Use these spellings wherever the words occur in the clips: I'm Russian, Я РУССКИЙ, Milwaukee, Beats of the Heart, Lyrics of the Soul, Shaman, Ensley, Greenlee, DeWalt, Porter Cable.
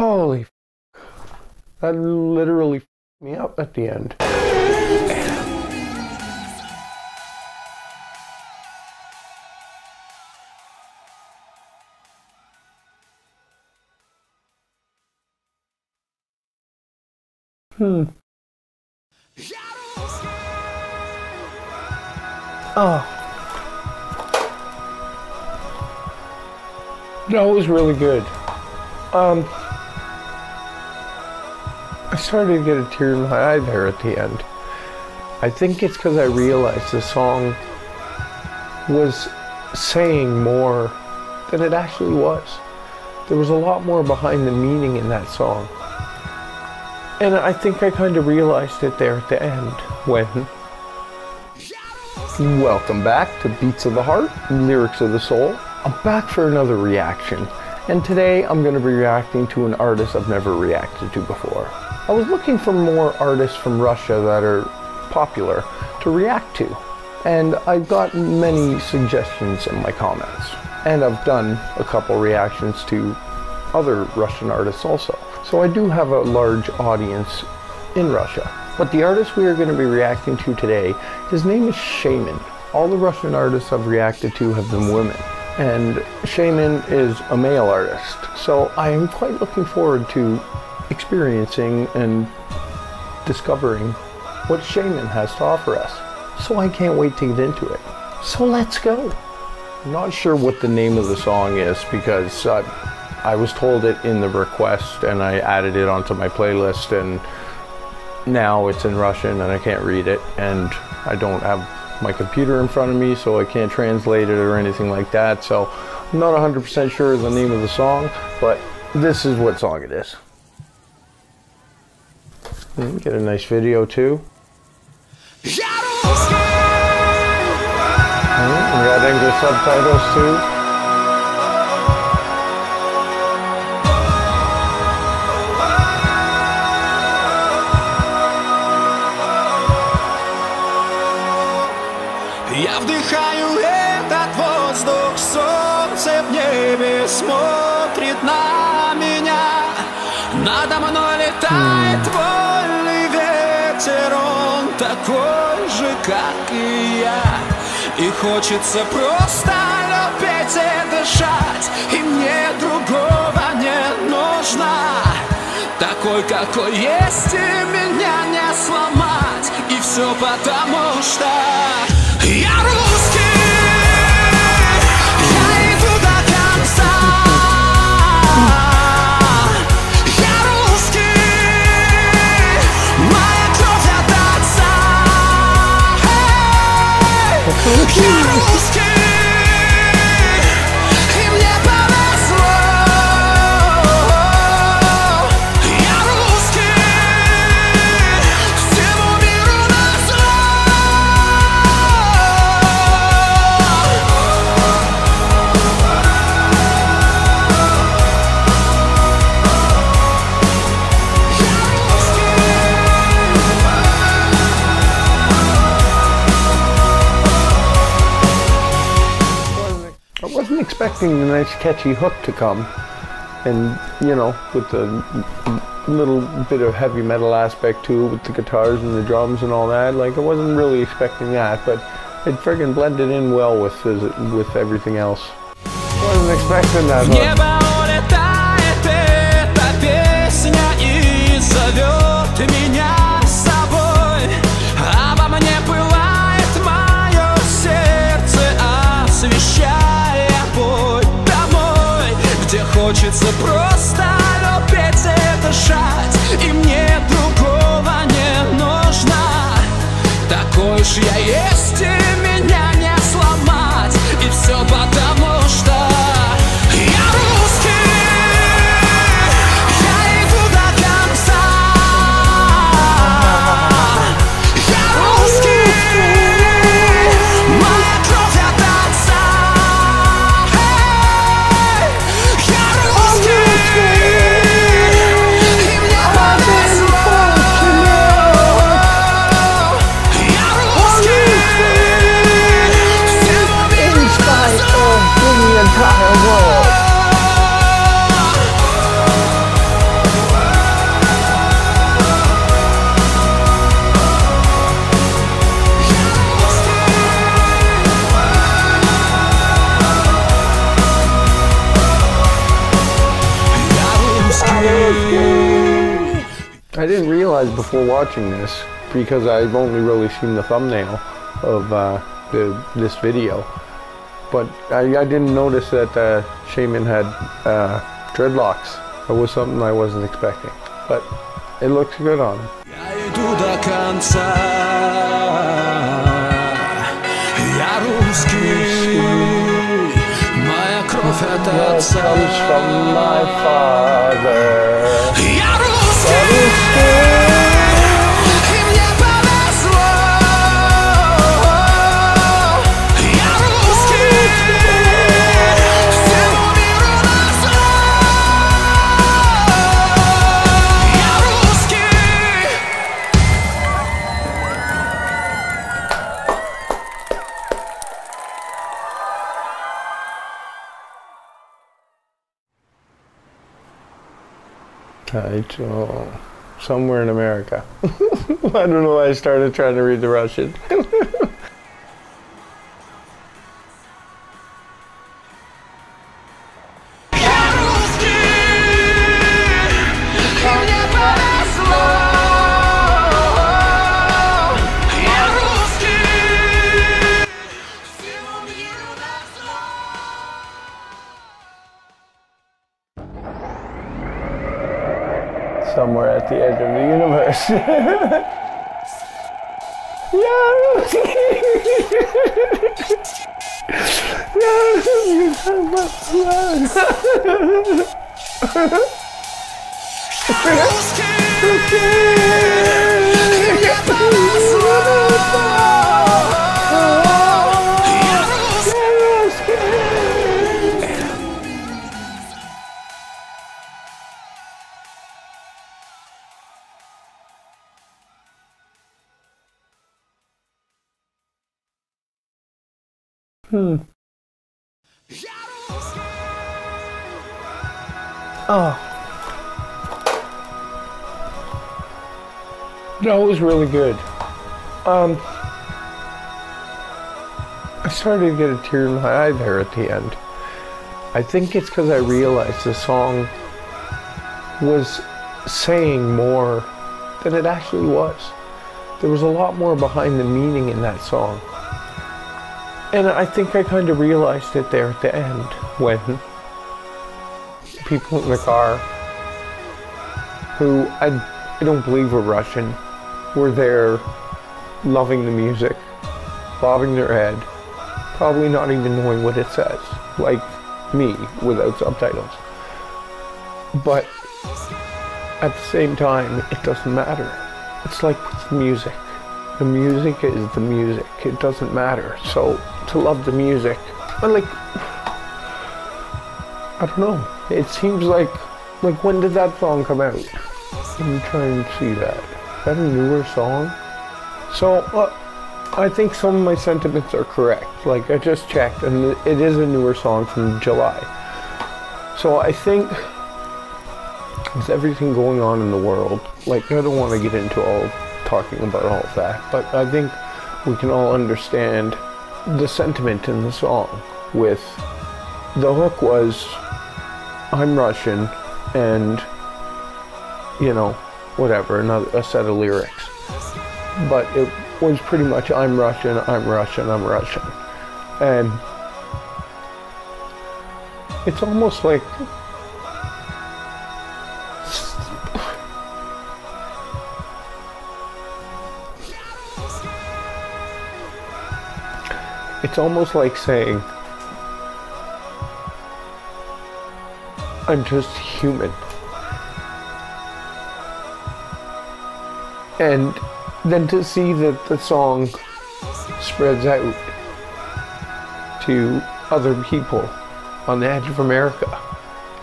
Holy f***. That literally f***ed me up at the end. Oh. That was really good. I started to get a tear in my eye there at the end. I think it's because I realized the song was saying more than it actually was. There was a lot more behind the meaning in that song. And I think I kind of realized it there at the end when... Welcome back to Beats of the Heart, Lyrics of the Soul. I'm back for another reaction. And today I'm going to be reacting to an artist I've never reacted to before. I was looking for more artists from Russia that are popular to react to, and I've got many suggestions in my comments. And I've done a couple reactions to other Russian artists also. So I do have a large audience in Russia. But the artist we are going to be reacting to today, his name is Shaman. All the Russian artists I've reacted to have been women. And Shaman is a male artist, so I am quite looking forward to experiencing and discovering what Shaman has to offer us. So I can't wait to get into it. So let's go. I'm not sure what the name of the song is because I was told it in the request and I added it onto my playlist, and now it's in Russian and I can't read it, and I don't have my computer in front of me, so I can't translate it or anything like that. So I'm not 100% sure of the name of the song, but this is what song it is. Get a nice video too. We got English subtitles too. Я вдыхаю этот воздух, солнце в небе смотрит на меня. Надо мной летает вольный ветер, он такой же, как и я. И хочется просто лепеть и дышать, и мне другого не нужно. Такой, какой есть, и меня не сломать, и все потому что... Я русский, я иду до конца. Я русский, моя кровь от отца. Я русский, и мне повезло. Я русский, всему миру назло. Expecting the nice catchy hook to come, and you know, with the little bit of heavy metal aspect to it, with the guitars and the drums and all that. Like, I wasn't really expecting that, but it friggin' blended in well with everything else. I wasn't expecting that hook. Хочется просто лепеть и дышать, и мне другого не нужно. Такой уж я есть, и меня не сломать, и все потому что я русский, я иду до конца. Я русский, моя кровь от отца. Let's go. I didn't realize before watching this, because I've only really seen the thumbnail of this video, but I didn't notice that Shaman had dreadlocks. It was something I wasn't expecting, but it looks good on him. That comes from my father. Title, Somewhere in America. I don't know why I started trying to read the Russian. Somewhere at the edge of the universe. Oh. No, it was really good. I started to get a tear in my eye there at the end. I think it's because I realized the song was saying more than it actually was. There was a lot more behind the meaning in that song. And I think I kind of realized it there at the end, when people in the car, who I don't believe were Russian, were there loving the music, bobbing their head, probably not even knowing what it says, like me, without subtitles. But at the same time, it doesn't matter. It's like with the music. The music is the music. It doesn't matter. So to love the music, but like, I don't know. It seems like when did that song come out? Let me try and see that. Is that a newer song? So I think some of my sentiments are correct. Like I just checked, and it is a newer song from July. So I think with everything going on in the world, like I don't want to get into all talking about all of that, but I think we can all understand the sentiment in the song. With the hook was, I'm Russian, and you know, whatever, a set of lyrics, but it was pretty much I'm Russian, I'm Russian, I'm Russian, and it's almost like saying, I'm just human. And then to see that the song spreads out to other people on the edge of America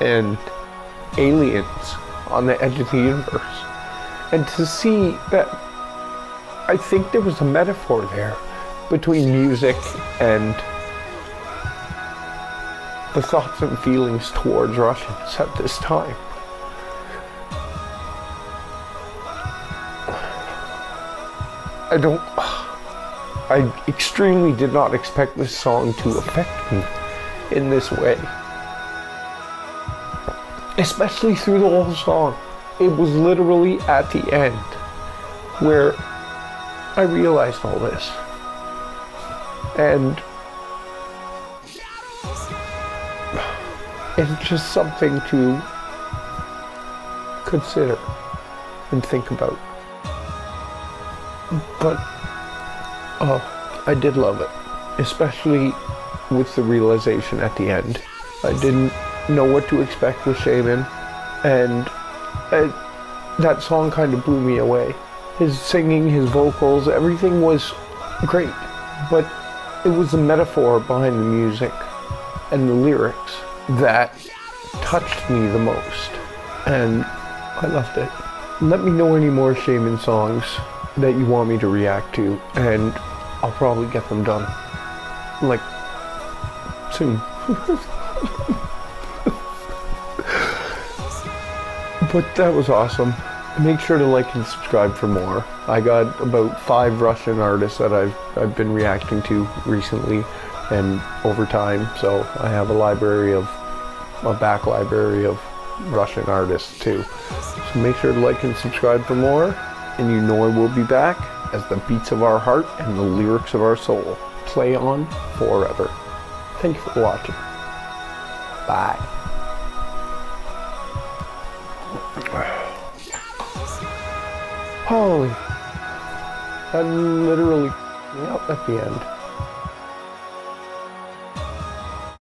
and aliens on the edge of the universe. And to see that, I think there was a metaphor there between music and the thoughts and feelings towards Russians at this time. I extremely did not expect this song to affect me in this way, especially through the whole song. it was literally at the end where I realized all this. And it's just something to consider and think about. But I did love it, especially with the realization at the end. I didn't know what to expect with Shaman, and that song kind of blew me away. His singing, his vocals, everything was great, but it was the metaphor behind the music and the lyrics that touched me the most, and I loved it. Let me know any more Shaman songs that you want me to react to, and I'll probably get them done, like, soon. But that was awesome. Make sure to like and subscribe for more. I got about 5 Russian artists that I've been reacting to recently and over time, so I have a back library of Russian artists too. So make sure to like and subscribe for more, and you know I will be back as the beats of our heart and the lyrics of our soul play on forever. Thank you for watching. Bye. Holy, that literally, yep, at the end.